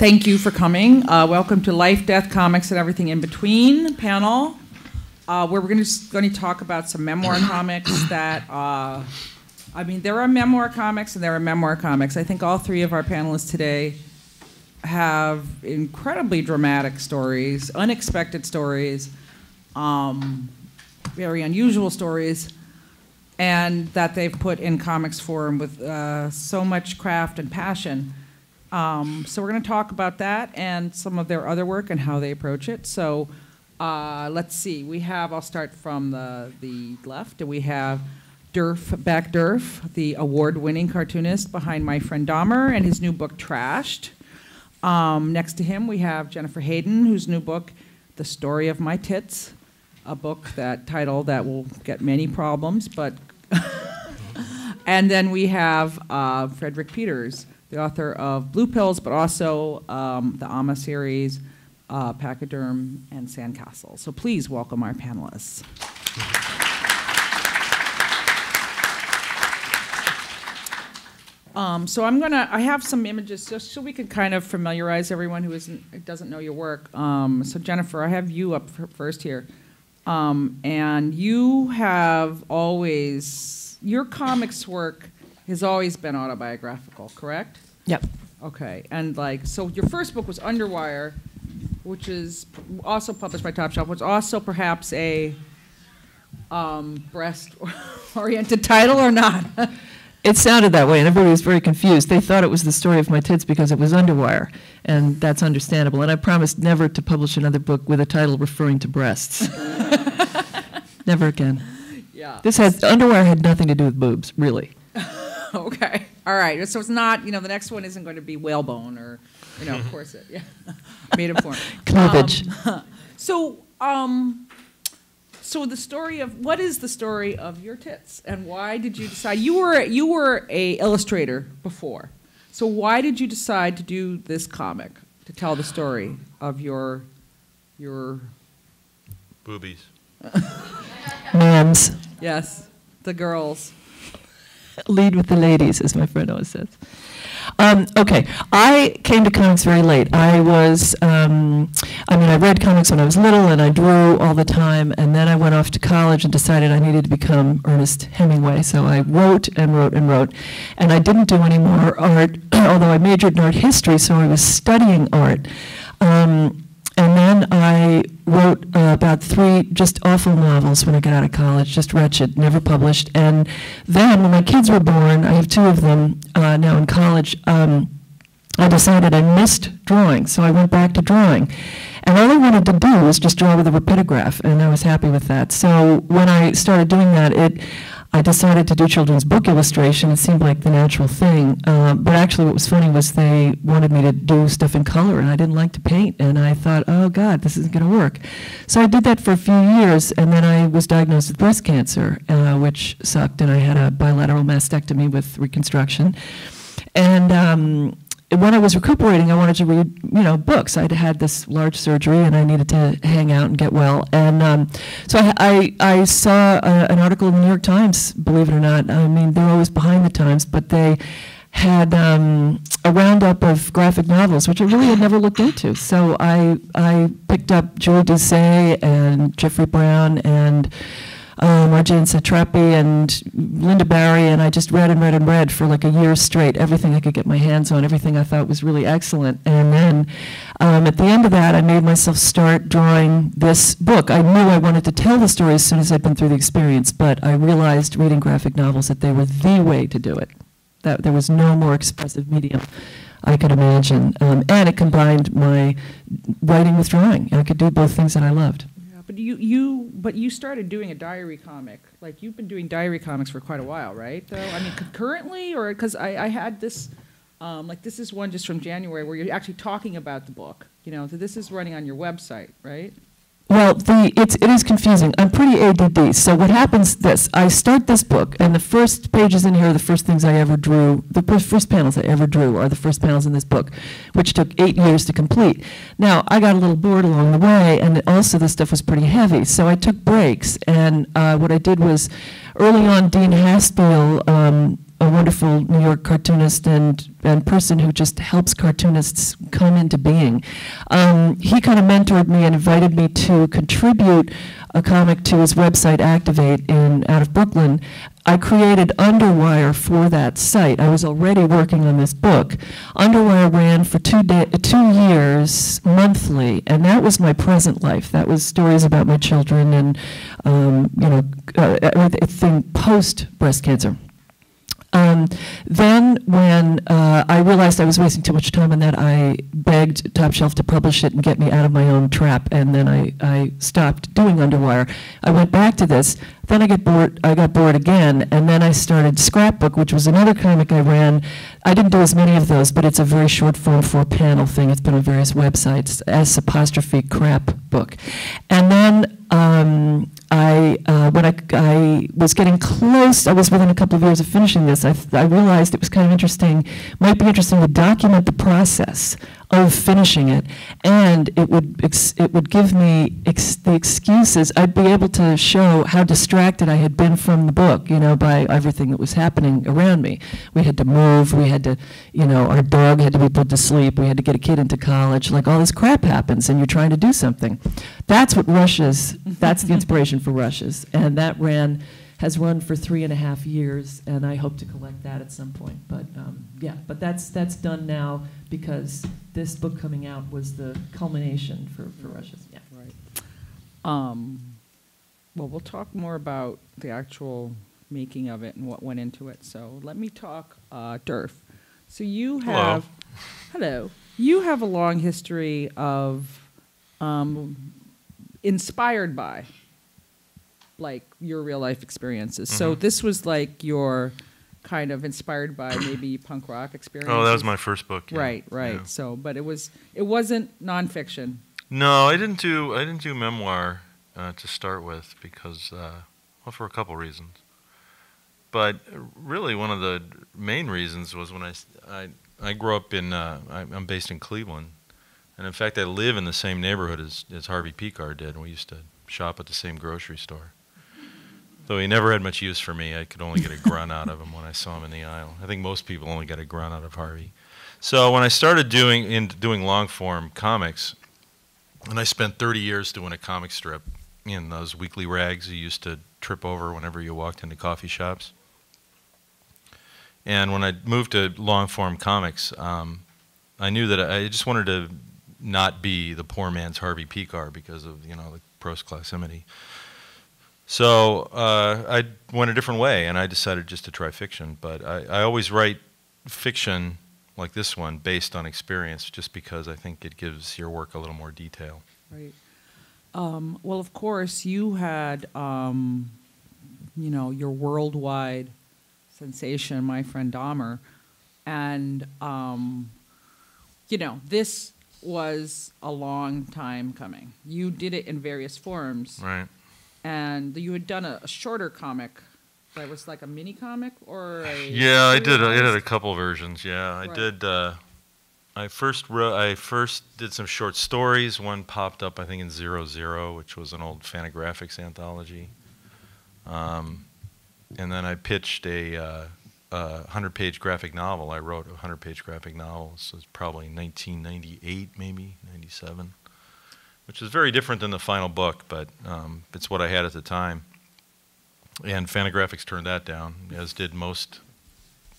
Thank you for coming. Welcome to Life, Death, Comics, and Everything in Between panel, where we're going to talk about some memoir comics that, I mean, there are memoir comics and there are memoir comics. I think all three of our panelists today have incredibly dramatic stories, unexpected stories, very unusual stories, and that they've put in comics form with so much craft and passion. So we're going to talk about that and some of their other work and how they approach it. So let's see. We have, I'll start from the left, and we have Derf Backderf, the award-winning cartoonist behind My Friend Dahmer and his new book, Trashed. Next to him, we have Jennifer Hayden, whose new book, The Story of My Tits, a book that will get many problems, but... And then we have Frederik Peeters, the author of Blue Pills, but also the AMA series, Pachyderm, and Sandcastle. So please welcome our panelists. So I have some images just so we can kind of familiarize everyone who doesn't know your work. So Jennifer, I have you up first here. And you have always, your comics work has always been autobiographical, correct? Yep. Okay, and so your first book was Underwire, which is also published by Top Shelf, which also perhaps a breast-oriented title or not? It sounded that way, and everybody was very confused. They thought it was The Story of My Tits because it was Underwire, and that's understandable. And I promised never to publish another book with a title referring to breasts. Never again. Yeah. Underwire had nothing to do with boobs, really. Okay. All right. So it's not, the next one isn't going to be whalebone or, corset. Yeah. Made up form. Cleavage. So the story of, what is the story of your tits, and why did you decide? You were an illustrator before, so why did you decide to do this comic, to tell the story of your boobies? Moms. Yes, the girls. Lead with the ladies, as my friend always says. Okay, I came to comics very late. I was, I read comics when I was little, and I drew all the time, and then I went off to college and decided I needed to become Ernest Hemingway, so I wrote and wrote and wrote, and I didn't do any more art, although I majored in art history, so I was studying art. And then I wrote about 3 just awful novels when I got out of college, just wretched, never published. And then when my kids were born, I have 2 of them now in college, I decided I missed drawing, so I went back to drawing. And all I wanted to do was just draw with a rapidograph, and I was happy with that. So when I started doing that, I decided to do children's book illustration. It seemed like the natural thing. But actually what was funny was they wanted me to do stuff in color, and I didn't like to paint. And I thought, oh, God, this isn't going to work. So I did that for a few years, and then I was diagnosed with breast cancer, which sucked. And I had a bilateral mastectomy with reconstruction. And when I was recuperating, I wanted to read, books. I'd had this large surgery, and I needed to hang out and get well. And so I saw an article in the New York Times, believe it or not. I mean, they're always behind the times, but they had a roundup of graphic novels, which I really had never looked into. So I picked up Julie Doucet and Jeffrey Brown and Marjane Satrapi and Linda Barry, and I just read and read and read for like a year straight, everything I could get my hands on, everything I thought was really excellent. And then at the end of that, I made myself start drawing this book. I knew I wanted to tell the story as soon as I'd been through the experience, but I realized reading graphic novels that they were the way to do it, that there was no more expressive medium I could imagine. And it combined my writing with drawing. I could do both things that I loved. But you started doing a diary comic. Like, you've been doing diary comics for quite a while, right? Though, I mean, concurrently, or because I had this, this is one just from January where you're actually talking about the book. So this is running on your website, right? Well, it is confusing. I'm pretty ADD. So what happens? I start this book, and the first pages in here are the first things I ever drew. The first panels I ever drew are the first panels in this book, which took 8 years to complete. Now I got a little bored along the way, and also this stuff was pretty heavy. So I took breaks, and what I did was, early on, Dean Haspel a wonderful New York cartoonist and person who just helps cartoonists come into being. He kind of mentored me and invited me to contribute a comic to his website, Activate, out of Brooklyn. I created Underwire for that site. I was already working on this book. Underwire ran for 2 years monthly, and that was my present life. That was stories about my children and everything post breast cancer. Then when I realized I was wasting too much time on that, I begged Top Shelf to publish it and get me out of my own trap, and then I stopped doing Underwire. I went back to this, then I got bored again, and then I started Scrapbook, which was another comic I ran. I didn't do as many of those, but it's a very short form 4-panel thing. It's been on various websites, S_crap book. And then when I was getting close, I was within a couple of years of finishing this, I realized it was kind of interesting, might be interesting to document the process of finishing it, and it would give me the excuses. I'd be able to show how distracted I had been from the book, by everything that was happening around me. We had to move, we had to, our dog had to be put to sleep, we had to get a kid into college, like all this crap happens and you're trying to do something. That's what Rush's, that's the inspiration for Rush's, and that has run for 3.5 years, and I hope to collect that at some point. But yeah, but that's done now because this book coming out was the culmination for Rush's. Yeah. Right. Well, we'll talk more about the actual making of it and what went into it. So let me talk Derf. So you have, hello. You have a long history of inspired by, like, your real life experiences. Mm-hmm. So this was like your kind of inspired by maybe punk rock experience. Oh, that was my first book. Yeah. Right, right. Yeah. So, but it wasn't nonfiction. No, I didn't do memoir to start with because well, for a couple reasons. But really, one of the main reasons was when I grew up in I'm based in Cleveland, and in fact I live in the same neighborhood as Harvey Pekar did. We used to shop at the same grocery store. Though he never had much use for me, I could only get a grunt out of him when I saw him in the aisle. I think most people only got a grunt out of Harvey. So when I started doing long-form comics, and I spent 30 years doing a comic strip in those weekly rags you used to trip over whenever you walked into coffee shops. And when I moved to long-form comics, I knew that I just wanted to not be the poor man's Harvey Pekar because of the close proximity. So I went a different way, and I decided just to try fiction. But I always write fiction like this one based on experience just because I think it gives your work a little more detail. Right. Well, of course, you had, your worldwide sensation, My Friend Dahmer. And, this was a long time coming. You did it in various forms. Right. And you had done a shorter comic that was like a mini comic or a... Yeah, I did. I did a couple versions, yeah. Right. I did, I first did some short stories. One popped up, I think, in 0-0, which was an old Fantagraphics anthology. And then I pitched a 100-page graphic novel. I wrote a 100-page graphic novel. So it's probably 1998, maybe, 97. Which is very different than the final book, but it's what I had at the time. And Fantagraphics turned that down, as did most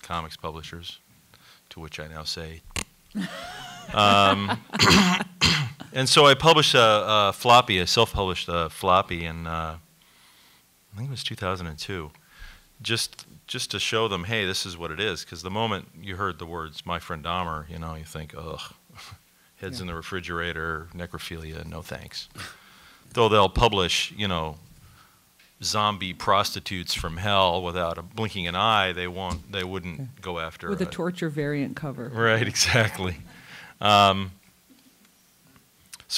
comics publishers, to which I now say. And so I published a floppy, I self-published a floppy in, I think it was 2002, just to show them, hey, this is what it is, because the moment you heard the words, My Friend Dahmer, you think, ugh. Heads in the refrigerator, necrophilia, no thanks. Though they'll publish, zombie prostitutes from hell without blinking an eye, they wouldn't go after. With a torture variant cover. Right, exactly. So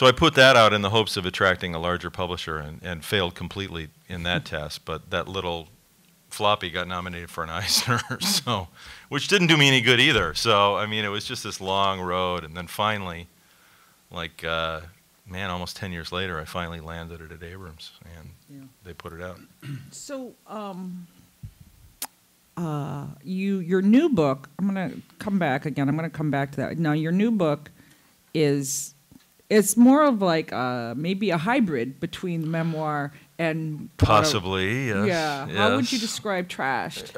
I put that out in the hopes of attracting a larger publisher and failed completely in that test, but that little floppy got nominated for an Eisner, so, which didn't do me any good either. So, I mean, it was just this long road, and then finally, like, man, almost 10 years later, I finally landed it at Abrams, and they put it out. So, your new book, I'm going to come back again. I'm going to come back to that. Now, your new book is, it's more of like a, maybe a hybrid between memoir and possibly, yes, yeah. Yes. How would you describe Trashed?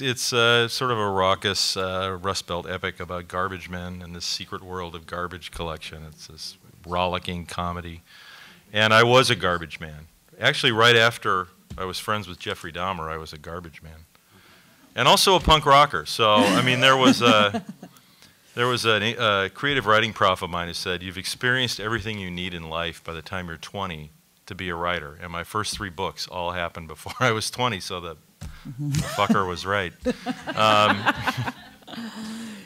It's sort of a raucous Rust Belt epic about garbage men and the secret world of garbage collection. It's this rollicking comedy, and I was a garbage man. Actually, right after I was friends with Jeffrey Dahmer, I was a garbage man. And also a punk rocker. So, I mean, there was a creative writing prof of mine who said, you've experienced everything you need in life by the time you're 20 to be a writer. And my first 3 books all happened before I was 20, so the fucker was right.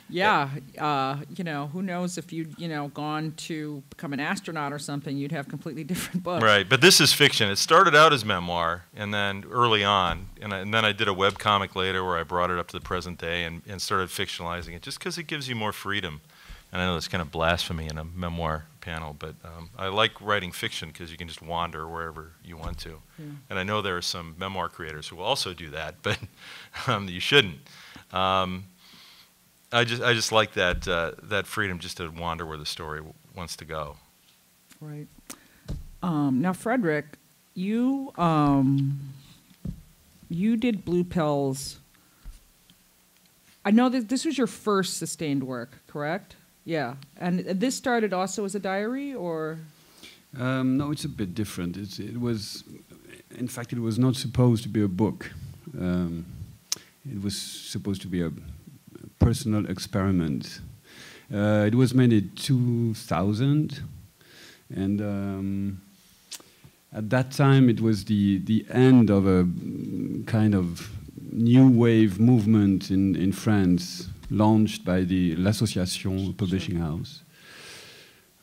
Yeah, you know, who knows if you'd, you know, gone to become an astronaut or something, you'd have completely different books. Right, but this is fiction. It started out as memoir, and then early on, and then I did a webcomic later where I brought it up to the present day and started fictionalizing it just because it gives you more freedom. And I know that's kind of blasphemy in a memoir panel, but I like writing fiction because you can just wander wherever you want to. Yeah. And I know there are some memoir creators who will also do that, but you shouldn't. I just like that that freedom just to wander where the story wants to go. Right. Now, Frederik, you you did Blue Pills. I know that this was your first sustained work, correct? Yeah. And this started also as a diary, or? No, it's a bit different. It was, in fact, it was not supposed to be a book. It was supposed to be a personal experiment. It was made in 2000, and at that time it was the end of a kind of new wave movement in France, launched by the L'Association publishing house.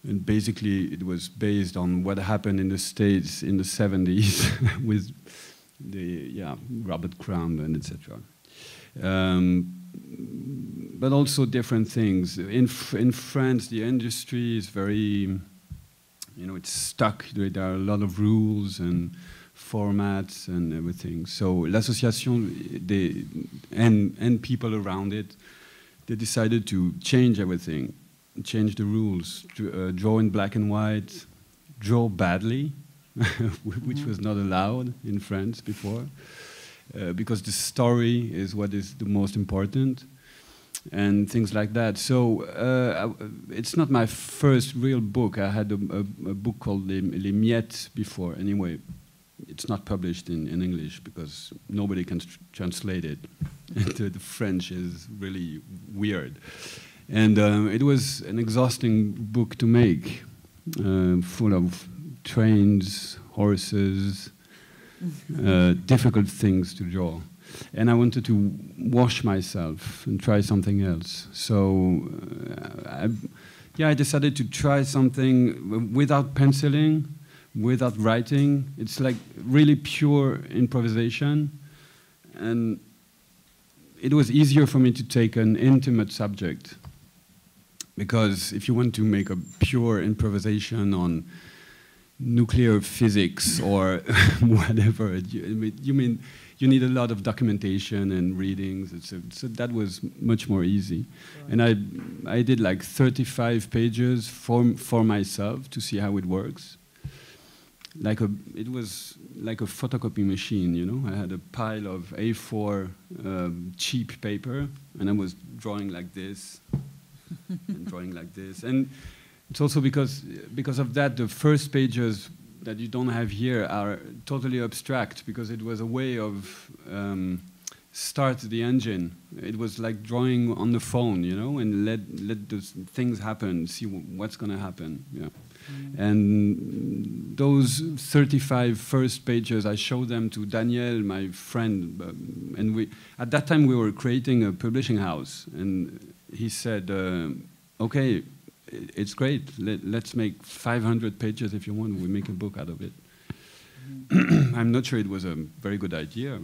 And basically it was based on what happened in the States in the 70s with the Robert Crumb and etc. But also different things. In France, the industry is very, you know, it's stuck. There are a lot of rules and formats and everything. So L'Association, and people around it, they decided to change everything, change the rules, to draw in black and white, draw badly, which was not allowed in France before. Because the story is what is the most important, and things like that. So it's not my first real book. I had a book called Les Miettes before. Anyway, it's not published in English because nobody can translate it. The French is really weird. And it was an exhausting book to make, full of trains, horses, difficult things to draw. And I wanted to wash myself and try something else. So, I decided to try something without penciling, without writing. It's like really pure improvisation. And it was easier for me to take an intimate subject, because if you want to make a pure improvisation on nuclear physics or whatever, you need a lot of documentation and readings, and so that was much more easy. Right. And I did like 35 pages for myself to see how it works. It was like a photocopy machine, you know. I had a pile of A4 cheap paper, and I was drawing like this and drawing like this. And it's also because of that, the first pages that you don't have here are totally abstract, because it was a way of start the engine. It was like drawing on the phone, you know, and let those things happen, see what's going to happen. Yeah. Mm. And those 35 first pages, I showed them to Daniel, my friend, and at that time we were creating a publishing house, and he said, okay, it's great. Let's make 500 pages if you want. We make a book out of it. I'm not sure it was a very good idea,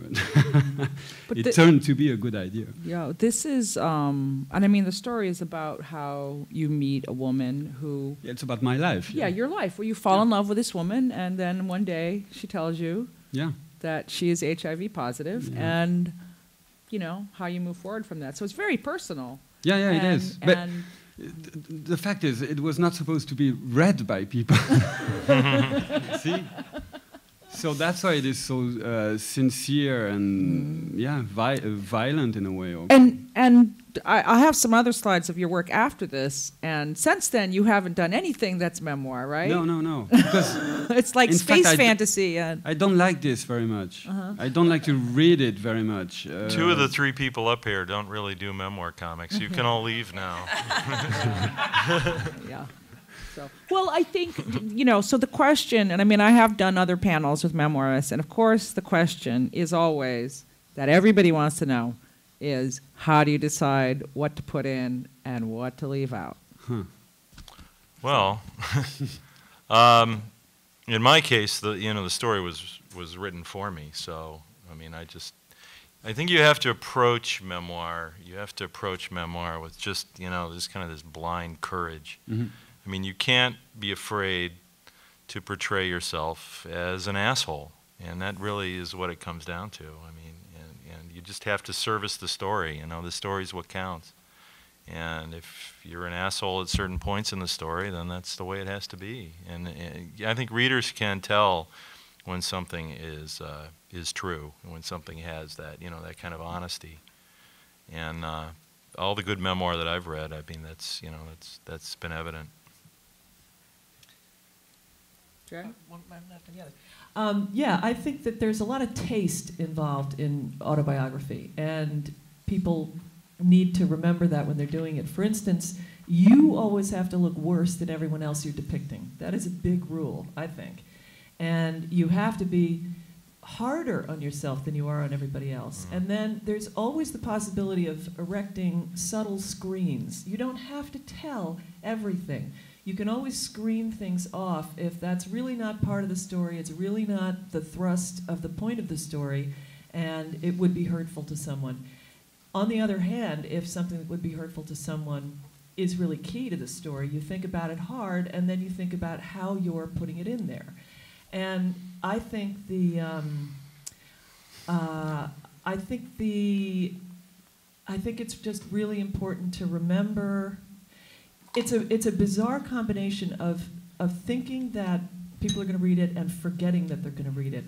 but it turned to be a good idea. Yeah, this is, and I mean, the story is about how you meet a woman who... Yeah, it's about my life. Yeah, your life, where you fall in love with this woman, and then one day she tells you that she is HIV positive, and you know, how you move forward from that. So it's very personal. Yeah, yeah, it is. But the fact is, it was not supposed to be read by people. See? So that's why it is so sincere and yeah, violent in a way. Also. And I have some other slides of your work after this, and since then you haven't done anything that's memoir, right? No, no, no. Because it's like space fantasy. And I don't like this very much. I don't like to read it very much. Two of the three people up here don't really do memoir comics. You can all leave now. Yeah. So. Well, I think, you know, so the question, and I mean, I have done other panels with memoirists, and of course the question is always that everybody wants to know is how do you decide what to put in and what to leave out? Huh. Well, in my case, the story was written for me. So, I mean, I think you have to approach memoir. You have to approach memoir with just, you know, just kind of this blind courage. Mm-hmm. I mean, you can't be afraid to portray yourself as an asshole, and that really is what it comes down to. I mean, and you just have to service the story. You know, the story's what counts. And if you're an asshole at certain points in the story, then that's the way it has to be. And I think readers can tell when something is true, and when something has that, you know, that kind of honesty. And all the good memoir that I've read, I mean, that's, you know, that's been evident. Yeah, I think that there's a lot of taste involved in autobiography, and people need to remember that when they're doing it. For instance, you always have to look worse than everyone else you're depicting. That is a big rule, I think. And you have to be harder on yourself than you are on everybody else. And then there's always the possibility of erecting subtle screens. You don't have to tell everything. You can always screen things off if that's really not part of the story, it's really not the thrust of the point of the story, and it would be hurtful to someone. On the other hand, if something that would be hurtful to someone is really key to the story, you think about it hard, and then you think about how you're putting it in there. And I think the, I think it's just really important to remember. It's a bizarre combination of thinking that people are going to read it and forgetting that they're going to read it.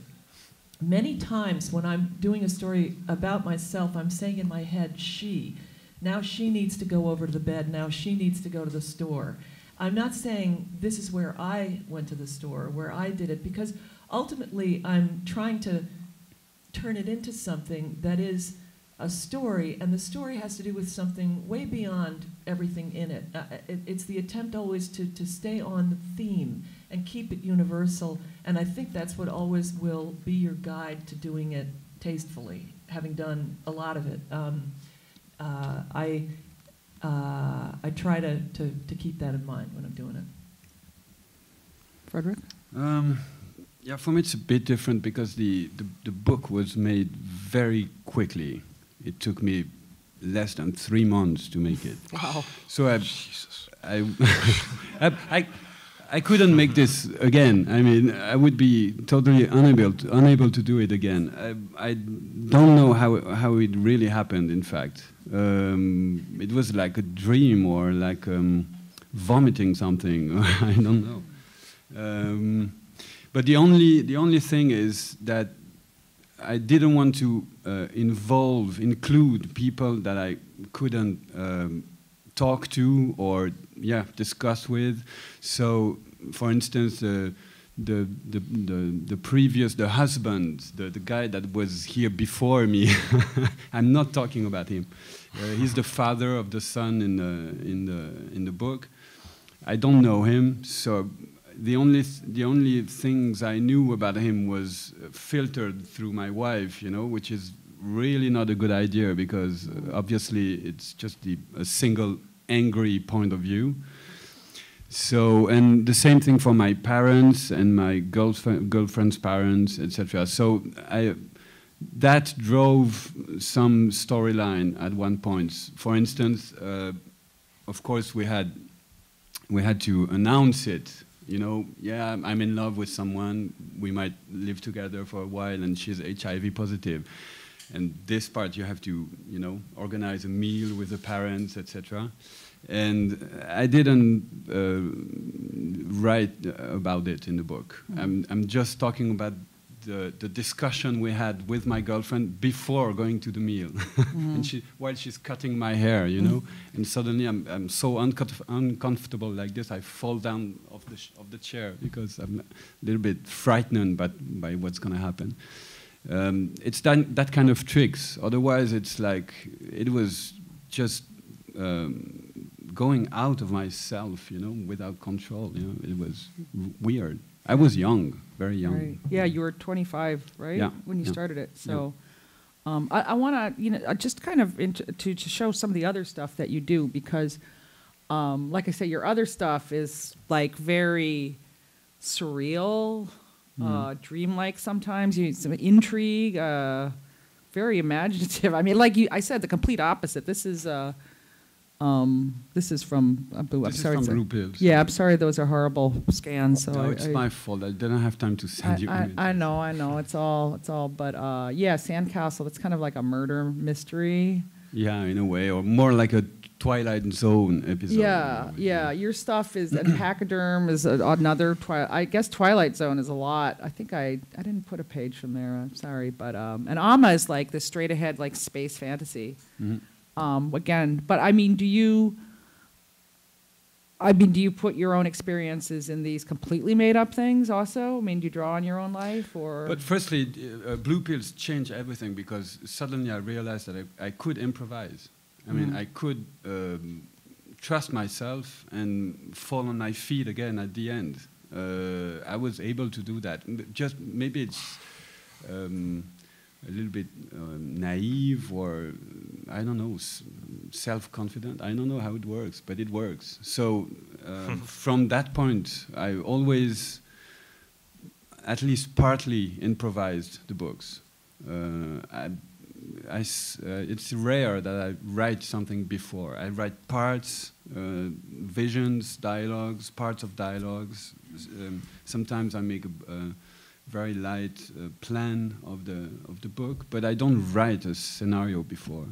Many times when I'm doing a story about myself, I'm saying in my head, she. Now she needs to go over to the bed. Now she needs to go to the store. I'm not saying this is where I went to the store, where I did it, because ultimately I'm trying to turn it into something that is a story, and the story has to do with something way beyond everything in it. It's the attempt always to stay on the theme and keep it universal, and I think that's what always will be your guide to doing it tastefully, having done a lot of it. I try to keep that in mind when I'm doing it. Frederik? Yeah, for me it's a bit different because the book was made very quickly. It took me less than 3 months to make it. Wow. So I couldn't make this again. I mean, I would be totally unable to do it again. I don't know how it really happened, in fact. It was like a dream or like vomiting something. I don't know. But the only thing is that I didn't want to include people that I couldn't talk to or discuss with. So, for instance, the husband, the guy that was here before me. I'm not talking about him. He's the father of the son in the book. I don't know him, so. The only things I knew about him was filtered through my wife, you know, which is really not a good idea because obviously it's just a single angry point of view. So, and the same thing for my parents and my girlfriend's parents, etc. So that drove some storyline at one point. For instance, of course we had to announce it. You know, yeah, I'm in love with someone. We might live together for a while, and she's HIV positive. And this part you have to, you know, organize a meal with the parents, etc. And I didn't write about it in the book. Mm-hmm. I'm just talking about the discussion we had with my girlfriend before going to the meal. Mm-hmm. And while she's cutting my hair, you know, and suddenly I'm so uncomfortable like this, I fall down off the chair because I'm a little bit frightened by what's going to happen. It's that kind of tricks. Otherwise, it's like, it was just going out of myself, you know, without control. You know, it was weird. I was young, very young. Right. Yeah, you were 25, right? Yeah. When you started it. So yeah. I want to, you know, just kind of to show some of the other stuff that you do, because, like I say, your other stuff is like very surreal, dreamlike sometimes. You need some intrigue, very imaginative. I mean, like I said, the complete opposite. This is from Blue. I'm sorry. From Blue Pills. Yeah, I'm sorry. Those are horrible scans. So no, it's my fault. I didn't have time to send you. I know. It's all. But yeah, Sandcastle. It's kind of like a murder mystery. Yeah, in a way, or more like a Twilight Zone episode. Yeah, yeah. Your stuff is, and Pachyderm is another. I guess Twilight Zone is a lot. I think I didn't put a page from there. I'm sorry, but and AMA is like the straight ahead like space fantasy. Mm-hmm. Again, but I mean, do you put your own experiences in these completely made-up things also? I mean, do you draw on your own life, or? But firstly, Blue Pills changed everything, because suddenly I realized that I could improvise. I mean, I could trust myself and fall on my feet again at the end. I was able to do that. Just maybe it's a little bit naive, or I don't know, self-confident. I don't know how it works, but it works. So from that point, I always, at least partly, improvised the books. It's rare that I write something before. I write parts, visions, dialogues, parts of dialogues. Sometimes I make a very light plan of the book, but I don't write a scenario before,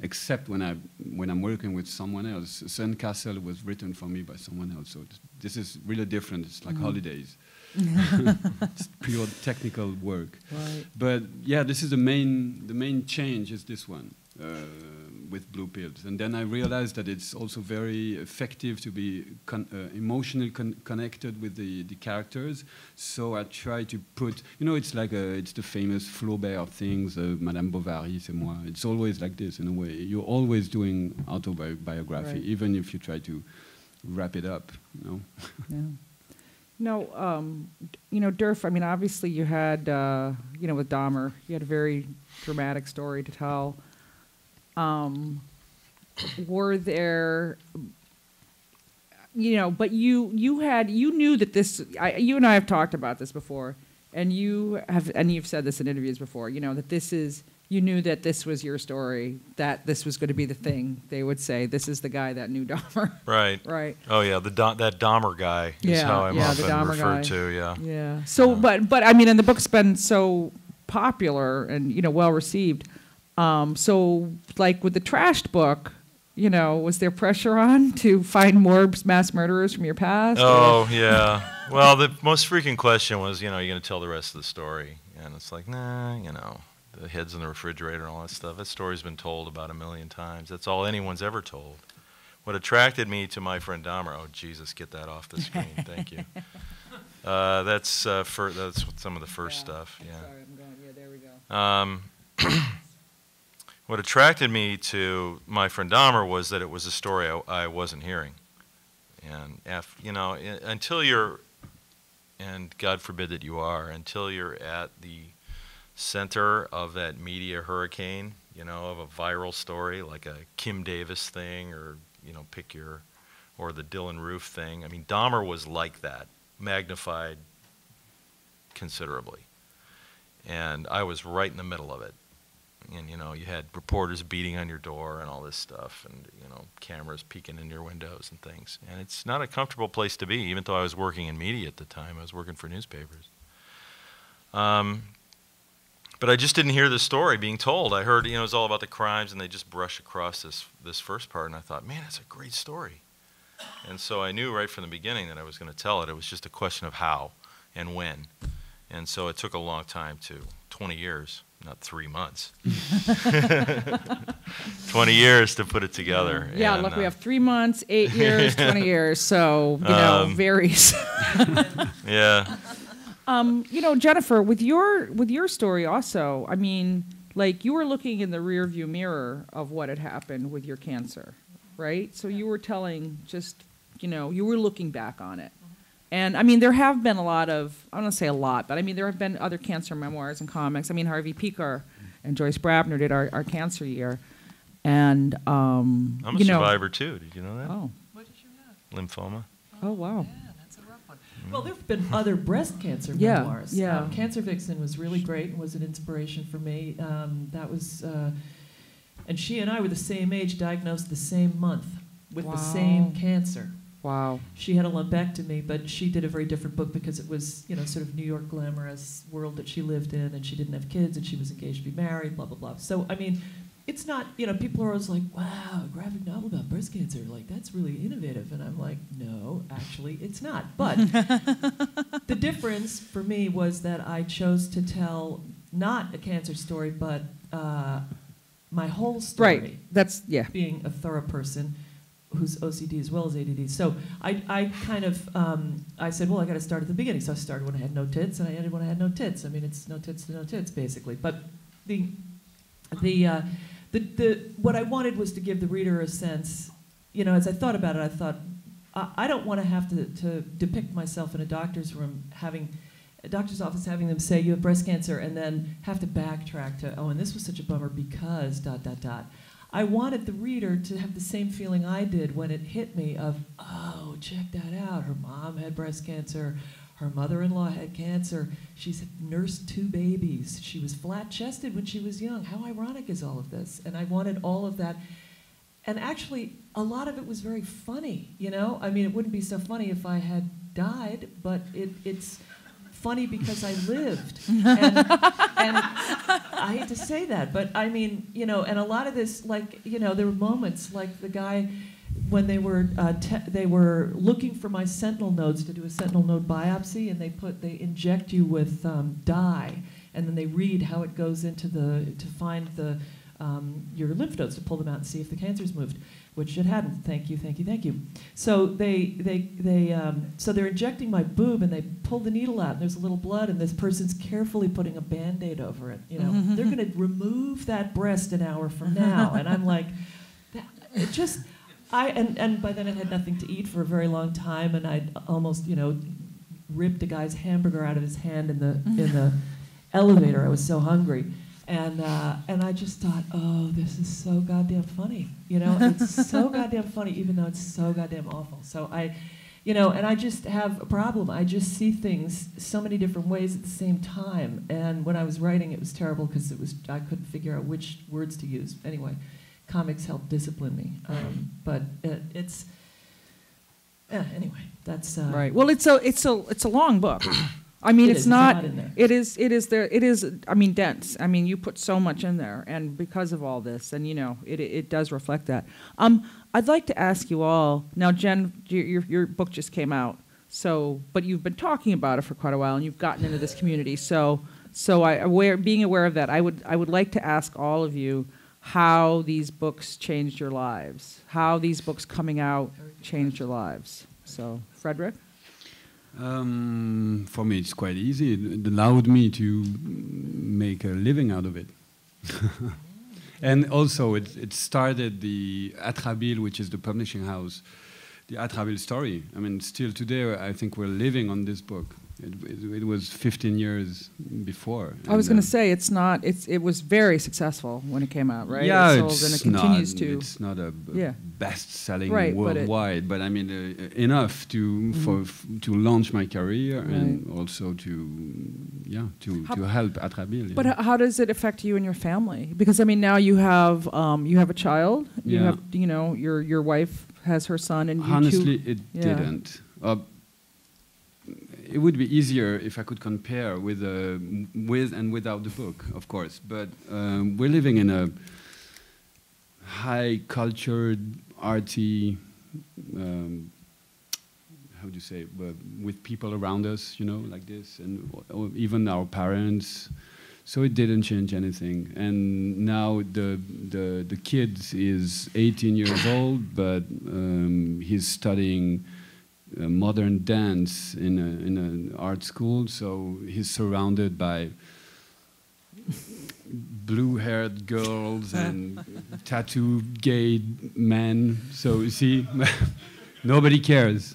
except when I'm working with someone else. Sandcastle was written for me by someone else, so this is really different. It's like holidays. It's pure technical work. Right. But yeah, this is the main change is this one with Blue Pills. And then I realized that it's also very effective to be emotionally connected with the characters. So I try to put, you know, it's the famous Flaubert things, Madame Bovary, c'est moi. It's always like this in a way. You're always doing autobiography, right, even if you try to wrap it up, you know. Yeah. No, you know, Derf, I mean, obviously you had, you know, with Dahmer, you had a very dramatic story to tell. Were there, you know, but you knew that this, you and I have talked about this before, and you've said this in interviews before, you know, that this is, you knew that this was your story, that this was going to be the thing they would say, this is the guy that knew Dahmer. Right. Right. Oh, yeah, that Dahmer guy is how I'm often referred to, yeah. Yeah. So, but I mean, and the book's been so popular and, you know, well-received. So, like, with the Trashed book, you know, was there pressure on to find more mass murderers from your past? Oh, yeah. Well, the most frequent question was, you know, are you going to tell the rest of the story? And it's like, nah, you know. The heads in the refrigerator and all that stuff. That story's been told about 1 million times. That's all anyone's ever told. What attracted me to My Friend Dahmer, oh, Jesus, get that off the screen. Thank you. That's some of the first stuff. Yeah. Sorry, I'm going, yeah, there we go. What attracted me to My Friend Dahmer was that it was a story I wasn't hearing. And, you know, until you're, and God forbid that you are, until you're at the center of that media hurricane, you know, of a viral story like a Kim Davis thing, or, you know, pick your, or the Dylan Roof thing. I mean, Dahmer was like that, magnified considerably. And I was right in the middle of it. And, you know, you had reporters beating on your door and all this stuff, and, you know, cameras peeking in your windows and things. And it's not a comfortable place to be, even though I was working in media at the time. I was working for newspapers. But I just didn't hear the story being told. I heard, you know, it was all about the crimes, and they just brush across this first part, and I thought, man, that's a great story. And so I knew right from the beginning that I was going to tell it. It was just a question of how and when. And so it took a long time to 20 years, not 3 months. 20 years to put it together. Yeah, and, look, we have 3 months, 8 years, 20 years. So, you know, varies. Yeah. You know, Jennifer, with your story also, I mean, like, you were looking in the rearview mirror of what had happened with your cancer, right? So you were telling just, you know, you were looking back on it. And, I mean, there have been a lot of, I don't want to say a lot, but, I mean, there have been other cancer memoirs and comics. I mean, Harvey Pekar and Joyce Brabner did our cancer year. And, I'm a survivor, too. Did you know that? Oh. What did you have? Lymphoma. Oh, wow. Yeah. Well, there have been other breast cancer memoirs. Yeah. Cancer Vixen was really great and was an inspiration for me. That was, and she and I were the same age, diagnosed the same month with the same cancer. Wow. She had a lumpectomy, but she did a very different book because it was, you know, sort of New York glamorous world that she lived in, and she didn't have kids, and she was engaged to be married, blah, blah, blah. So, I mean, it's not, you know, people are always like, wow, a graphic novel about breast cancer, like, that's really innovative. And I'm like, no, actually, it's not. But the difference for me was that I chose to tell not a cancer story, but my whole story. Right, that's, yeah. Being a thorough person who's OCD as well as ADD. So I kind of, I said, well, I got to start at the beginning. So I started when I had no tits, and I ended when I had no tits. I mean, it's no tits to no tits, basically. But what I wanted was to give the reader a sense, you know, as I thought about it, I thought, I don't want to have to depict myself in a doctor's room, having a doctor's office, having them say, you have breast cancer, and then have to backtrack to, oh, and this was such a bummer because ... I wanted the reader to have the same feeling I did when it hit me of, oh, check that out, her mom had breast cancer, her mother-in-law had cancer. She's nursed 2 babies. She was flat-chested when she was young. How ironic is all of this? And I wanted all of that. And actually, a lot of it was very funny, you know? I mean, it wouldn't be so funny if I had died, but it's funny because I lived. And I hate to say that, but I mean, you know, and a lot of this, like, you know, there were moments like the guy, when they were looking for my sentinel nodes to do a sentinel node biopsy, and they inject you with dye, and then they read how it goes into to find the your lymph nodes to pull them out and see if the cancer's moved, which it hadn't. Thank you, thank you, thank you. So they're injecting my boob, and they pull the needle out, and there's a little blood, and this person's carefully putting a Band-Aid over it. You know, they're going to remove that breast an hour from now, and I'm like, it just. And by then I had nothing to eat for a very long time, and I'd almost, you know, ripped a guy's hamburger out of his hand in the elevator. I was so hungry, and I just thought, oh, this is so goddamn funny, you know, it's so goddamn funny, even though it's so goddamn awful. So I, you know, and I just have a problem. I just see things so many different ways at the same time. And when I was writing, it was terrible because I couldn't figure out which words to use. Anyway. Comics helped discipline me, but it's anyway. That's right. Well, it's a long book. I mean, it's not in there. It is. I mean, dense. I mean, you put so much in there, and because of all this, and you know, it does reflect that. I'd like to ask you all now, Jen. Your book just came out, so but you've been talking about it for quite a while, and you've gotten into this community. So being aware of that, I would like to ask all of you. How these books changed your lives, how these books coming out changed your lives. So, Frederik? For me, it's quite easy. It allowed me to make a living out of it. And also, it started the Atrabil, which is the publishing house, the Atrabil story. I mean, still today, I think we're living on this book. It was 15 years before. I was going to say it's not. It was very successful when it came out, right? Yeah, it sold, and it continues to. It's not a best-selling worldwide, but I mean enough to to launch my career and also to help Atrabil. But how does it affect you and your family? Because I mean now you have a child. You have your wife has her son, and honestly, it didn't. it would be easier if I could compare with and without the book, of course. But we're living in a high-cultured, arty, how do you say, with people around us, you know, like this, and even our parents. So it didn't change anything. And now the kid is 18 years old, but he's studying modern dance in an art school. So he's surrounded by blue-haired girls and tattooed gay men. So you see, nobody cares.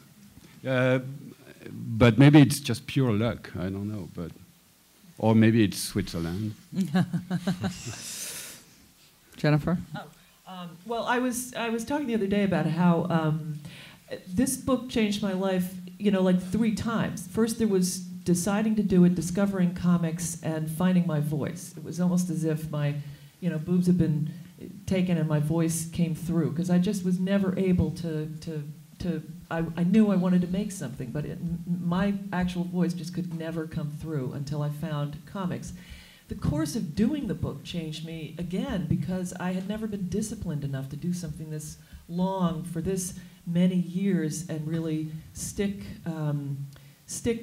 But maybe it's just pure luck. I don't know, but. Or maybe it's Switzerland. Jennifer? Oh, well, I was talking the other day about how this book changed my life, you know, like 3 times. First, there was deciding to do it, discovering comics, and finding my voice. It was almost as if my, you know, boobs had been taken and my voice came through, because I just was never able I knew I wanted to make something, but my actual voice just could never come through until I found comics. The course of doing the book changed me again, because I had never been disciplined enough to do something this long for this many years and really stick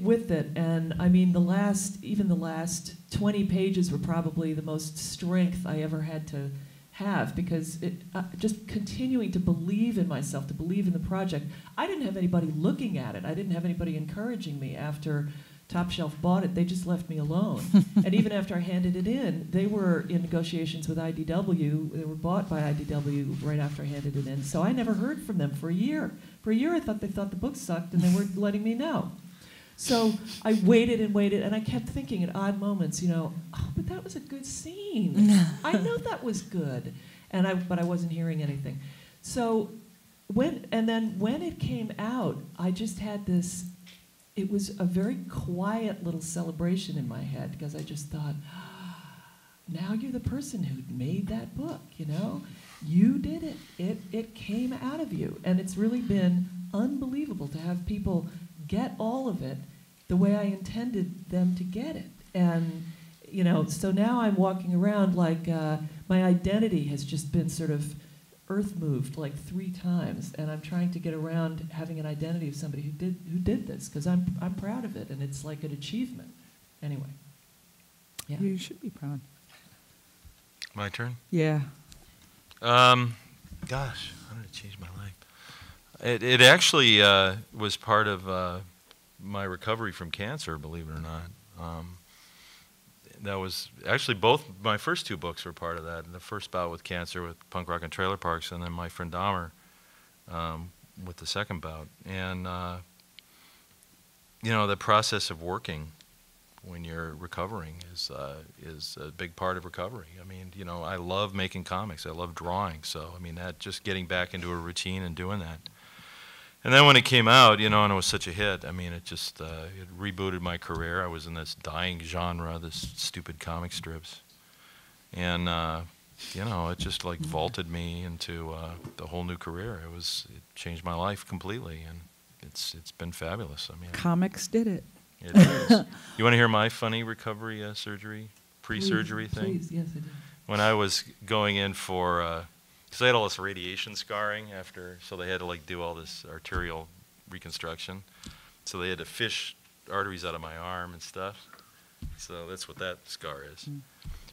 with it. And I mean, even the last 20 pages were probably the most strength I ever had to have, because just continuing to believe in myself, to believe in the project. I didn't have anybody looking at it. I didn't have anybody encouraging me. After Top Shelf bought it, they just left me alone. And even after I handed it in, they were in negotiations with IDW. They were bought by IDW right after I handed it in. So I never heard from them for a year. For a year, I thought they thought the book sucked, and they weren't letting me know. So I waited and waited, and I kept thinking at odd moments, you know, oh, but that was a good scene. I know that was good, and but I wasn't hearing anything. So then when it came out, I just had this. It was a very quiet little celebration in my head, because I just thought, oh, now you're the person who made that book. You know, you did it. It came out of you, and it's really been unbelievable to have people get all of it the way I intended them to get it. And, you know, so now I'm walking around like my identity has just been sort of earth moved like 3 times, and I'm trying to get around having an identity of somebody who did this, because I'm proud of it, and it's like an achievement. Anyway, yeah. You should be proud. My turn? Yeah. Gosh, how did it change my life? It actually was part of my recovery from cancer, believe it or not. That was actually both my first 2 books were part of that. And the first bout with cancer with Punk Rock and Trailer Parks, and then My Friend Dahmer with the second bout. And you know, the process of working when you're recovering is a big part of recovery. I mean, you know, I love making comics. I love drawing. So, I mean, that just getting back into a routine and doing that. And then when it came out, you know, and it was such a hit, I mean, it just it rebooted my career. I was in this dying genre, this stupid comic strips. And, you know, it just like vaulted me into the whole new career. It changed my life completely, and it's been fabulous. I mean, comics did it. It is. You want to hear my funny recovery surgery, pre-surgery thing? Please, yes, I do. When I was going in for, because I had all this radiation scarring after, so they had to like do all this arterial reconstruction. So they had to fish arteries out of my arm and stuff. So that's what that scar is. Mm.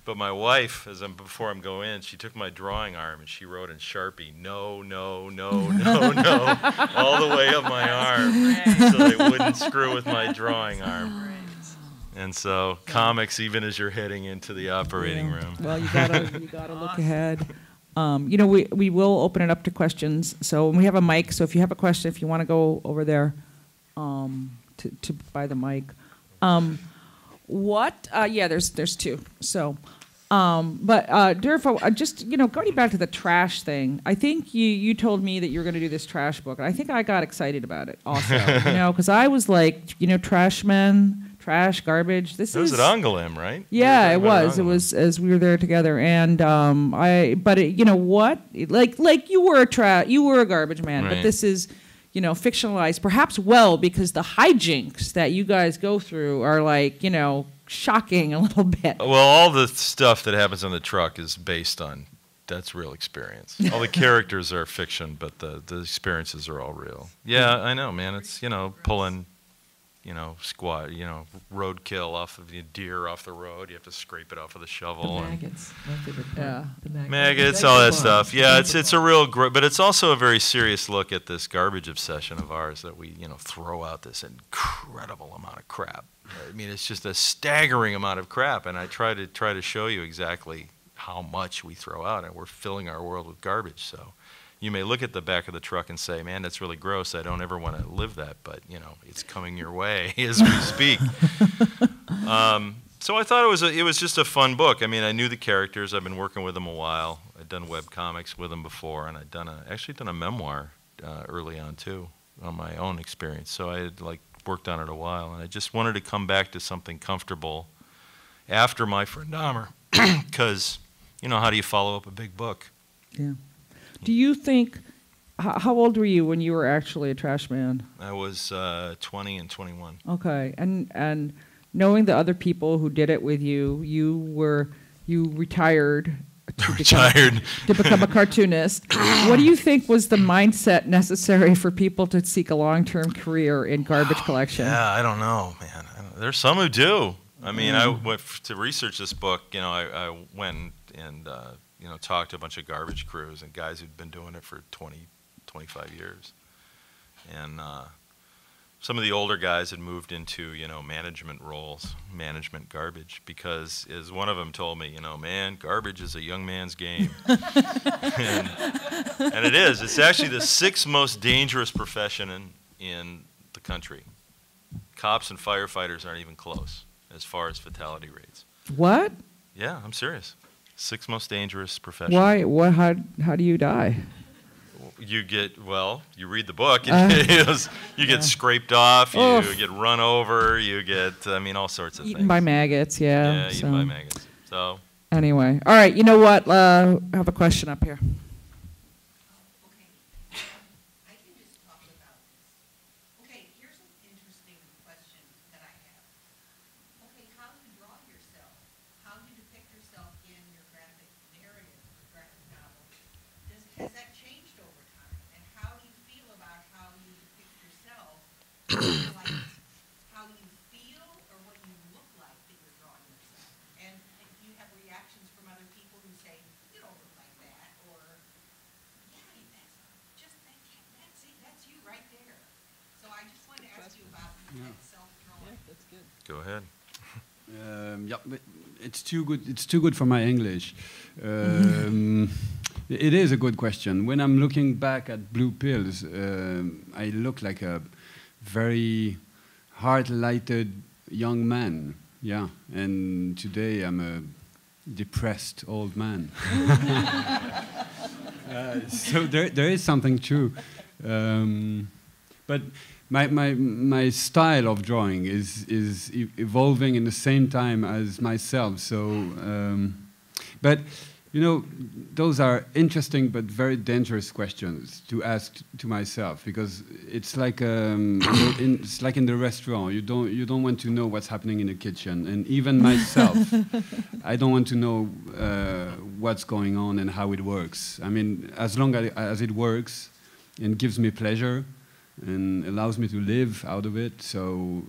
But my wife, before I'm going in, she took my drawing arm and she wrote in Sharpie, no, no, no, no, no, all the way up my arm. Right. So they wouldn't screw with my drawing arm. Right. And so comics, even as you're heading into the operating room. Well, you gotta look ahead. You know, we will open it up to questions. So we have a mic, so if you have a question, if you want to go over there to buy the mic. What? Yeah, there's 2. So... But Derf, just, you know, going back to the trash thing, I think you told me that you were going to do this trash book, and I think I got excited about it also, you know, because I was like, you know, trash men, trash, garbage. This was at Angoulême, right? Yeah, it was. It was as we were there together, and but you know what? Like you were a garbage man, right. But this is. you know, fictionalized, perhaps well, because the hijinks that you guys go through are like, you know, shocking a little bit. Well, all the stuff that happens on the truck is based on, that's real experience. All the characters are fiction, but the experiences are all real. Yeah, I know, man. It's, you know, pulling, you know, squat, you know, roadkill off of the deer off the road. You have to scrape it off with a shovel. The maggots. Yeah. The maggots. Maggots, all that stuff. Yeah, it's a real, but it's also a very serious look at this garbage obsession of ours that we, you know, throw out this incredible amount of crap. I mean, it's just a staggering amount of crap, and I try to show you exactly how much we throw out, and we're filling our world with garbage. So you may look at the back of the truck and say, man, that's really gross. I don't ever want to live that, but, you know, it's coming your way as we speak. So I thought it was just a fun book. I mean, I knew the characters. I've been working with them a while. I'd done web comics with them before, and I'd done actually done a memoir early on, too, on my own experience. So I had, like, worked on it a while, and I just wanted to come back to something comfortable after My Friend Dahmer, because, you know, how do you follow up a big book? Yeah. Do you think, how old were you when you were actually a trash man? I was 20 and 21. Okay, and knowing the other people who did it with you, you retired to become a cartoonist. What do you think was the mindset necessary for people to seek a long-term career in garbage collection? Yeah, I don't know, man. There's some who do. I mean, I went to research this book. You know, I went and you know, talked to a bunch of garbage crews and guys who'd been doing it for 20, 25 years. And some of the older guys had moved into, you know, management roles, management garbage, because as one of them told me, you know, man, garbage is a young man's game. and it is. It's actually the 6th most dangerous profession in the country. Cops and firefighters aren't even close as far as fatality rates. What? Yeah, I'm serious. 6th most dangerous profession. Why? What? How do you die? You get, well, you read the book. You get scraped off. You get run over. You get, I mean, all sorts of things. Eaten by maggots, yeah. Yeah, eaten by maggots. So. Anyway. All right, you know what? I have a question up here. How you feel or what you look like that you're drawing yourself. And if you have reactions from other people who say, you don't look like that, or, yeah, that's it, that's you right there. So I just wanted to ask you about self-drawing. Yeah, that's good. Go ahead. It's too good for my English. It is a good question. When I'm looking back at Blue Pills, I look like a very heart-lighted young man, yeah. And today I'm a depressed old man. So there is something true. But my style of drawing is evolving in the same time as myself. So, but you know, those are interesting but very dangerous questions to ask to myself, because it's like it's like in the restaurant. You don't want to know what's happening in the kitchen, and even myself, I don't want to know what's going on and how it works. I mean, as long as it works and gives me pleasure and allows me to live out of it, so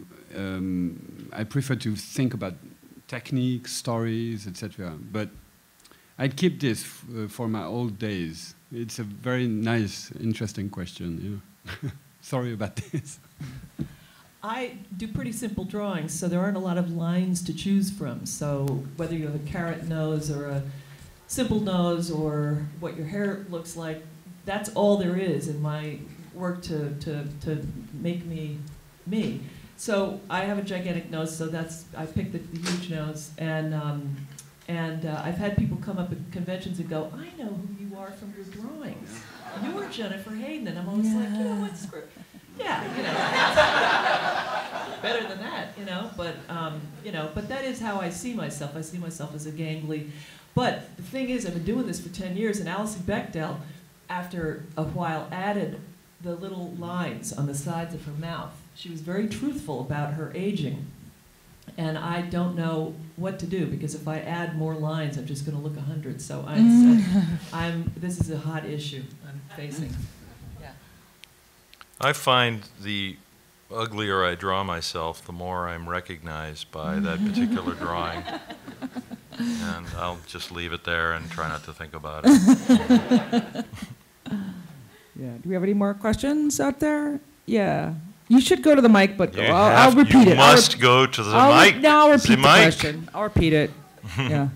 I prefer to think about techniques, stories, etc. But I'd keep this for my old days. It's a very nice, interesting question. Yeah. Sorry about this. I do pretty simple drawings, so there aren't a lot of lines to choose from. So whether you have a carrot nose or a simple nose or what your hair looks like, that's all there is in my work to make me me. So I have a gigantic nose, so that's, I picked the huge nose. And I've had people come up at conventions and go, I know who you are from your drawings. You were Jennifer Hayden. And I'm always like, you know what's script? Yeah, you know, better than that, you know. But, you know, but that is how I see myself. I see myself as a gangly. But the thing is, I've been doing this for 10 years, and Alison Bechdel, after a while, added the little lines on the sides of her mouth. She was very truthful about her aging. And I don't know what to do, because if I add more lines, I'm just going to look 100. So this is a hot issue I'm facing. Yeah. I find the uglier I draw myself, the more I'm recognized by that particular drawing. And I'll just leave it there and try not to think about it. Yeah. Do we have any more questions out there? Yeah. You should go to the mic, but I'll repeat it. You must go to the mic. No, I'll repeat the question. I'll repeat it. Yeah.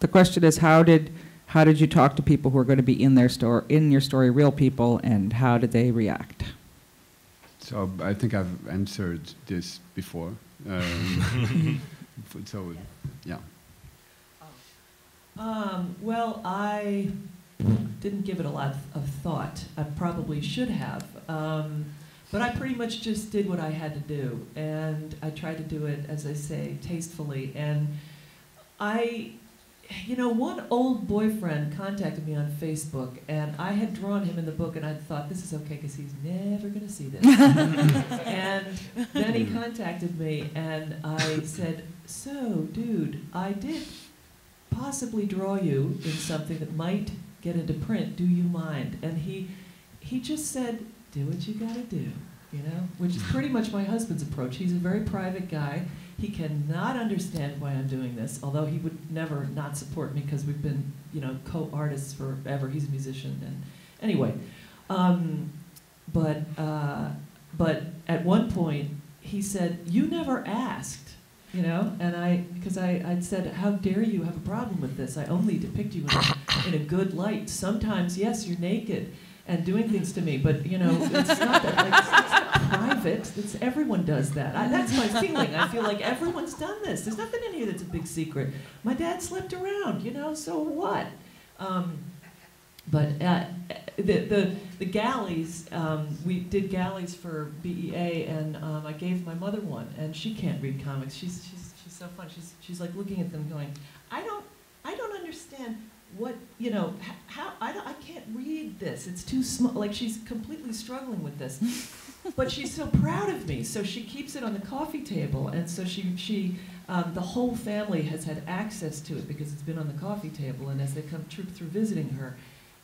The question is, how did you talk to people who are going to be in your story, real people, and how did they react? So I think I've answered this before. So yeah. Well, I didn't give it a lot of thought. I probably should have, but I pretty much just did what I had to do, and I tried to do it, as I say, tastefully. And you know, one old boyfriend contacted me on Facebook, and I had drawn him in the book, and I thought, this is okay, because he's never going to see this. And then he contacted me, and I said, so, dude, I did possibly draw you in something that might get into print. Do you mind? And he just said, do what you got to do, you know, which is pretty much my husband's approach. He's a very private guy. He cannot understand why I'm doing this, although he would never not support me because we've been, you know, co-artists forever. He's a musician, and anyway. But at one point he said, "You never asked," you know, and I'd said, "How dare you have a problem with this? I only depict you in a good light. Sometimes, yes, you're naked and doing things to me, but you know, it's not that." Like, private. Everyone does that. That's my feeling. I feel like everyone's done this. There's nothing in here that's a big secret. My dad slept around, you know, so what? The galleys, we did galleys for BEA, and I gave my mother one, and she can't read comics. She's so fun. She's like looking at them going, I don't understand what, you know, how, I can't read this. It's too small. Like, she's completely struggling with this. But she's so proud of me, so she keeps it on the coffee table, and so the whole family has had access to it because it's been on the coffee table, and as they come troop through visiting her,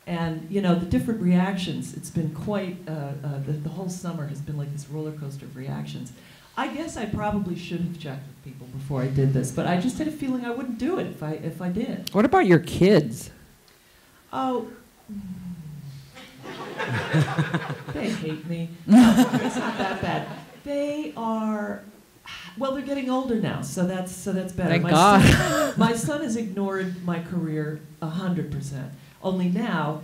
and you know, the different reactions, it's been quite, the whole summer has been like this roller coaster of reactions. I guess I probably should have checked with people before I did this, but I just had a feeling I wouldn't do it if I did. What about your kids? Oh. They hate me. No, it's not that bad. They are, well, they're getting older now, so that's better. Thank God. My son has ignored my career 100%. Only now,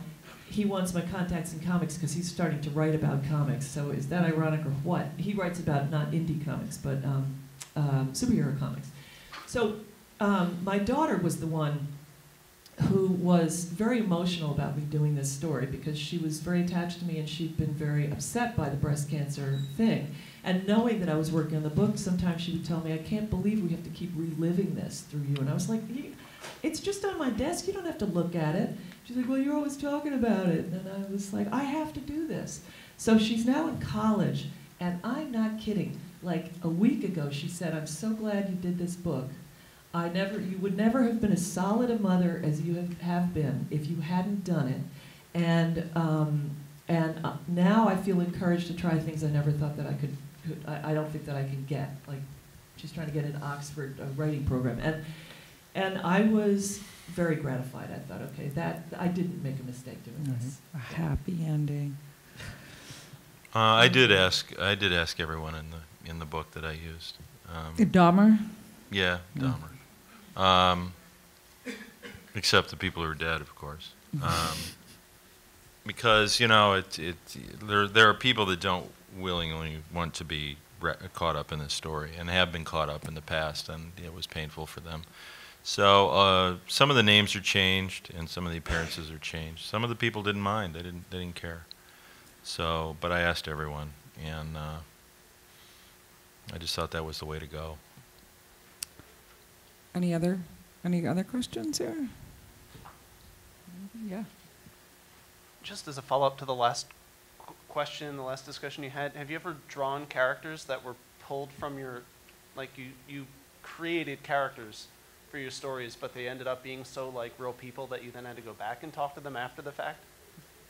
he wants my contacts in comics because he's starting to write about comics. So is that ironic or what? He writes about not indie comics, but superhero comics. So my daughter was the one who was very emotional about me doing this story because she was very attached to me and she'd been very upset by the breast cancer thing. And knowing that I was working on the book, sometimes she would tell me, I can't believe we have to keep reliving this through you. And I was like, it's just on my desk, you don't have to look at it. She's like, well, you're always talking about it. And I was like, I have to do this. So she's now in college, and I'm not kidding. Like a week ago, she said, I'm so glad you did this book. You would never have been as solid a mother as you have been if you hadn't done it. And now I feel encouraged to try things I never thought that I could, I don't think that I can get. Like, she's trying to get an Oxford writing program. And I was very gratified. I thought, okay, I didn't make a mistake doing this. A happy ending. I did ask everyone in the book that I used. Dahmer? Yeah, Dahmer. Yeah. Except the people who are dead, of course, because you know there are people that don't willingly want to be caught up in this story and have been caught up in the past, and it was painful for them. So some of the names are changed and some of the appearances are changed. Some of the people didn't mind; they didn't care. So, but I asked everyone, and I just thought that was the way to go. Any other questions here? Yeah. Just as a follow-up to the last question, the last discussion you had, have you ever drawn characters that were pulled from your, like you created characters for your stories, but they ended up being so like real people that you then had to go back and talk to them after the fact,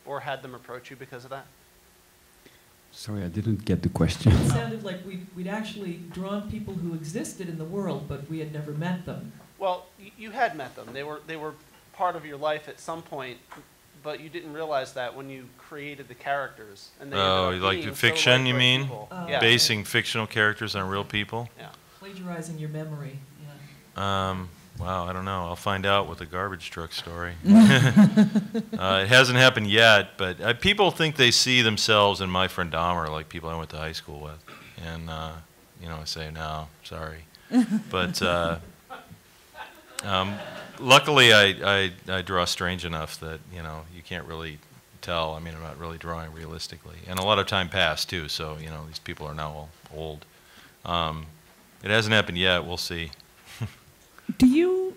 or had them approach you because of that? Sorry, I didn't get the question. It sounded like we'd actually drawn people who existed in the world, but we had never met them. Well, you had met them. They were part of your life at some point, but you didn't realize that when you created the characters. And oh, like the fiction, so you mean? Yeah. Basing fictional characters on real people? Yeah. Plagiarizing your memory. Yeah. Wow, I don't know. I'll find out with the garbage truck story. It hasn't happened yet, but people think they see themselves in My Friend Dahmer, like people I went to high school with. And, you know, I say, no, sorry. But luckily, I draw strange enough that, you know, you can't really tell. I mean, I'm not really drawing realistically. And a lot of time passed, too, so, you know, these people are now all old. It hasn't happened yet. We'll see. Do you,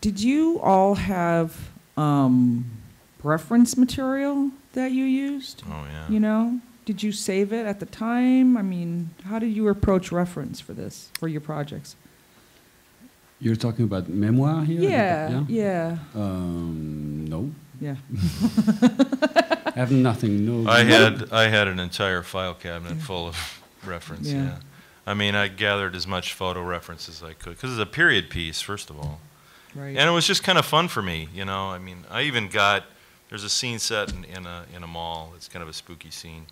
did you all have reference material that you used? Oh, yeah. You know? Did you save it at the time? I mean, how did you approach reference for this, for your projects? You're talking about memoir here? Yeah, yeah. No. Yeah. I have nothing. No. I had an entire file cabinet full of reference, yeah. I mean, I gathered as much photo reference as I could, because it's a period piece, first of all. Right. And it was just kind of fun for me, you know. I mean, I even got, there's a scene set in a mall. It's kind of a spooky scene.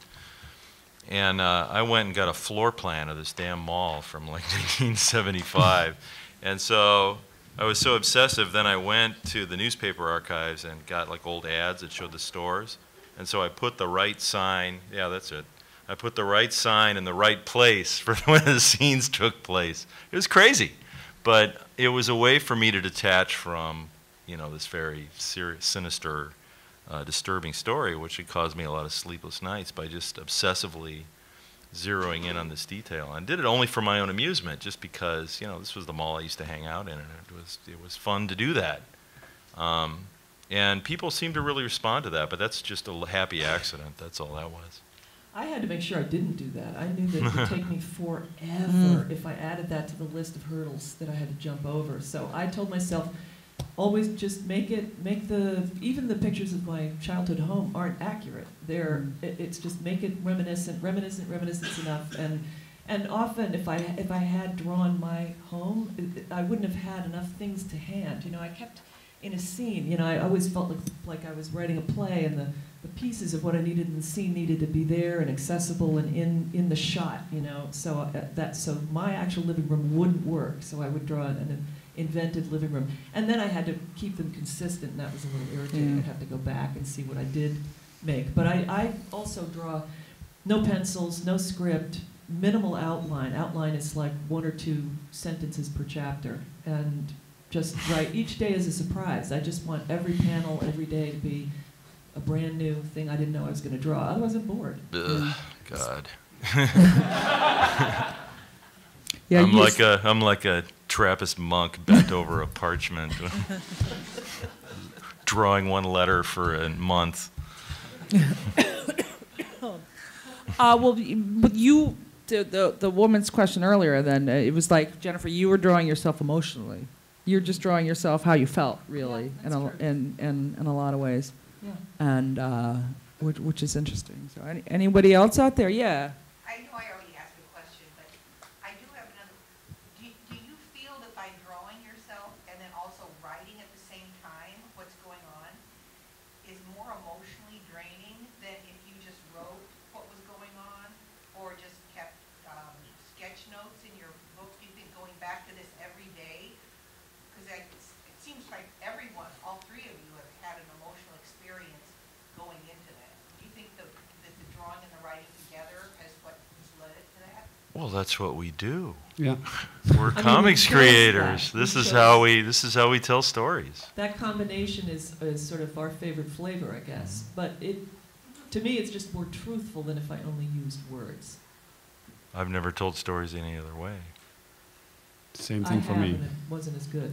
And I went and got a floor plan of this damn mall from like 1975. And so I was so obsessive, then I went to the newspaper archives and got like old ads that showed the stores. And so I put the right sign, yeah, that's it. I put the right sign in the right place for when the scenes took place. It was crazy, but it was a way for me to detach from, you know, this very serious, sinister, disturbing story, which had caused me a lot of sleepless nights by just obsessively zeroing in on this detail. And did it only for my own amusement, just because, you know, this was the mall I used to hang out in, and it was fun to do that. And people seemed to really respond to that, but that's just a happy accident. That's all that was. I had to make sure I didn't do that. I knew that it would take me forever if I added that to the list of hurdles that I had to jump over. So I told myself, always just even the pictures of my childhood home aren't accurate. It's just make it reminiscent enough. And often if I had drawn my home, I wouldn't have had enough things to hand. You know, I kept in a scene. You know, I always felt like I was writing a play, and the pieces of what I needed in the scene needed to be there and accessible and in the shot, you know. So so my actual living room wouldn't work. So I would draw an invented living room, and then I had to keep them consistent, and that was a little irritating. Yeah. I'd have to go back and see what I did make. But I also draw no pencils, no script, minimal outline. Outline is like 1 or 2 sentences per chapter, and just write. Each day is a surprise. I just want every panel, every day to be a brand new thing I didn't know I was going to draw. Otherwise, I'm bored. Ugh, God. Yeah, I'm like a Trappist monk bent over a parchment, drawing one letter for a month. Well, you the woman's question earlier. Then it was like, Jennifer, you were drawing yourself emotionally. You're just drawing yourself how you felt, really, yeah, in a lot of ways. Yeah. And which is interesting. So anybody else out there? Yeah. I know I already asked a question, but I do have another. Do you feel that by drawing yourself and then also writing at the same time what's going on is more emotionally draining than if you just wrote what was going on or just kept sketch notes in your book? Do you think going back to this every day? Because it seems like everyone, all three of you, have had an emotional experience going into that. Do you think that the drawing and the writing together has what led to that? Well, that's what we do. Yeah, we're comics creators. This is how we. This is how we tell stories. That combination is sort of our favorite flavor, I guess. But it, to me, it's just more truthful than if I only used words. I've never told stories any other way. Same thing for me. And it wasn't as good.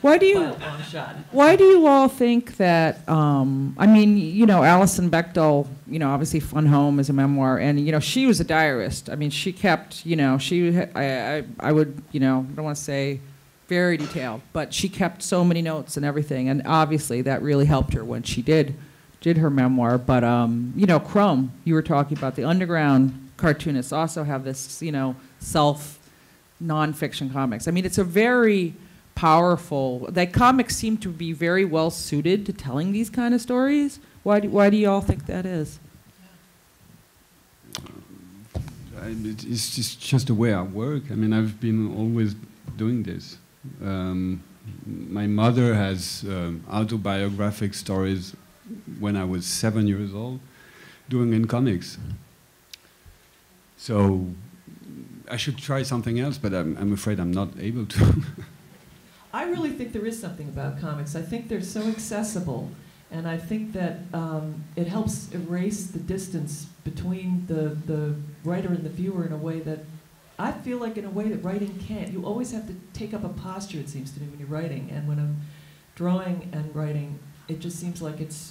Why do you? Long shot. Why do you all think that? I mean, you know, Alison Bechdel. You know, obviously, Fun Home is a memoir, and you know, she was a diarist. I mean, she kept. You know, she. I would. You know, I don't want to say very detailed, but she kept so many notes and everything, and obviously, that really helped her when she did her memoir. But you know, Crumb. You were talking about the underground cartoonists also have this. You know, self. Nonfiction comics. I mean, it's a very powerful. That comics seem to be very well suited to telling these kind of stories. Why do you all think that is? It's just the way I work. I mean, I've been always doing this. My mother has autobiographic stories when I was 7 years old, doing in comics. So. I should try something else, but I'm afraid I'm not able to. I really think there is something about comics. I think they're so accessible, and I think that it helps erase the distance between the writer and the viewer in a way that I feel like in a way that writing can't. You always have to take up a posture, it seems to me, when you're writing. And when I'm drawing and writing, it just seems like it's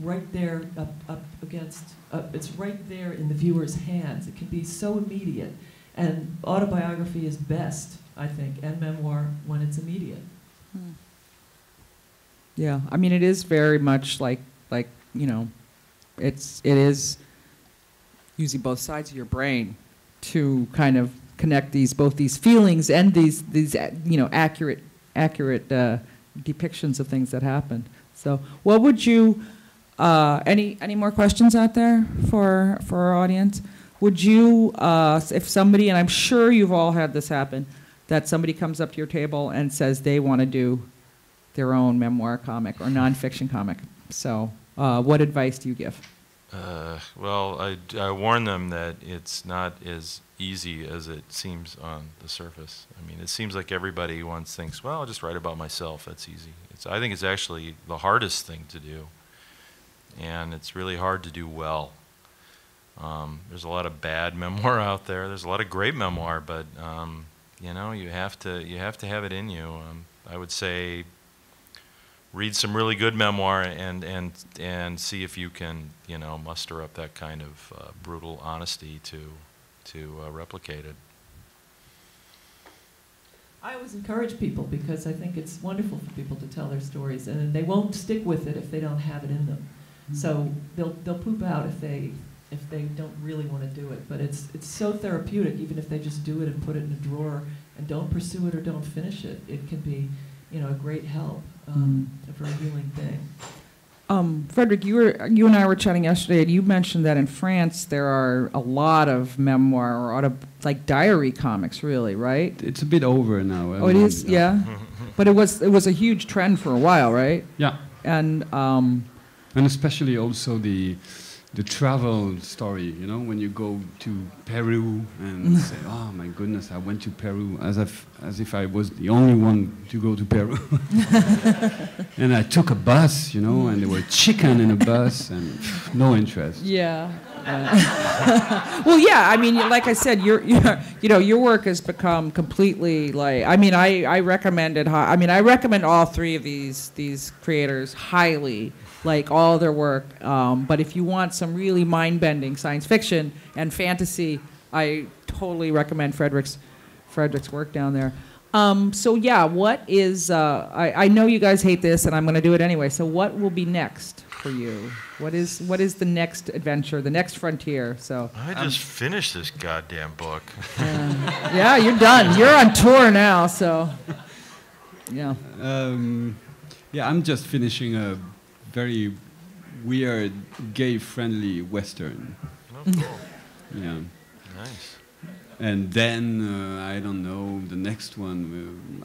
right there up against, it's right there in the viewer's hands. It can be so immediate. And autobiography is best, I think, and memoir when it's immediate. Hmm. Yeah, I mean, it is very much like you know, it is using both sides of your brain to kind of connect both these feelings and these you know, accurate depictions of things that happen. So what would you, any more questions out there for our audience? Would you, if somebody, and I'm sure you've all had this happen, that somebody comes up to your table and says they want to do their own memoir comic or nonfiction comic. So what advice do you give? Well, I warn them that it's not as easy as it seems on the surface. I mean, it seems like everybody once thinks, well, I'll just write about myself, that's easy. I think it's actually the hardest thing to do, and it's really hard to do well. There's a lot of bad memoir out there. There's a lot of great memoir, but you know, you have to have it in you. I would say read some really good memoir and see if you can, you know, muster up that kind of brutal honesty to replicate it. I always encourage people because I think it's wonderful for people to tell their stories, and they won't stick with it if they don't have it in them. So they'll poop out if they don't really want to do it. But it's so therapeutic, even if they just do it and put it in a drawer and don't pursue it or don't finish it. It can be, you know, a great help, a very healing thing. Frederik, you and I were chatting yesterday, and you mentioned that in France there are a lot of memoir or like diary comics, really, right? It's a bit over now. Oh, it is, yeah. But it was a huge trend for a while, right? Yeah. And especially also the travel story, you know, when you go to Peru and say, "Oh my goodness, I went to Peru," as if I was the only one to go to Peru. And I took a bus, you know, and there were chicken in a bus, and no interest. Yeah. Well, yeah. I mean, like I said, your work has become completely like. I mean, I recommended. I mean, I recommend all three of these creators highly, like all their work. But if you want some really mind-bending science fiction and fantasy, I totally recommend Frederik's work down there. So yeah, what is? I know you guys hate this, and I'm going to do it anyway. So what will be next for you? What is the next adventure, the next frontier? So I just finished this goddamn book. Yeah, you're done. You're on tour now, so yeah. Yeah, I'm just finishing a very weird, gay-friendly western. Oh, cool. Yeah. Nice. And then, I don't know, the next one,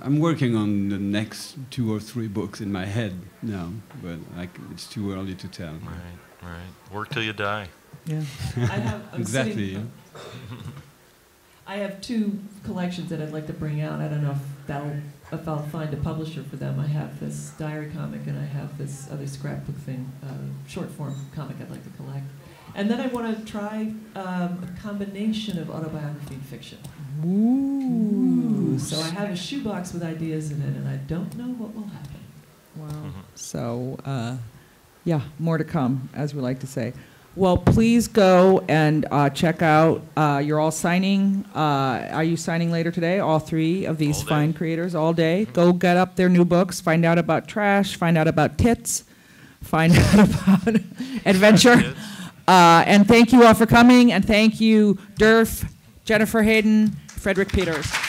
I'm working on the next 2 or 3 books in my head now, but it's too early to tell. Right, Right. Work till you die. Yeah. I have two collections that I'd like to bring out. I don't know if I'll find a publisher for them. I have this diary comic and I have this other scrapbook thing, short form comic I'd like to collect. And then I want to try a combination of autobiography and fiction. Ooh. So I have a shoebox with ideas in it and I don't know what will happen. Wow. Mm-hmm. So, yeah, more to come, as we like to say. Well, please go and check out. You're all signing. Are you signing later today? All three of these fine creators all day. Go get up their new books. Find out about Trash. Find out about Tits. Find out about Adventure. And thank you all for coming. And thank you, Derf, Jennifer Hayden, Frederik Peeters.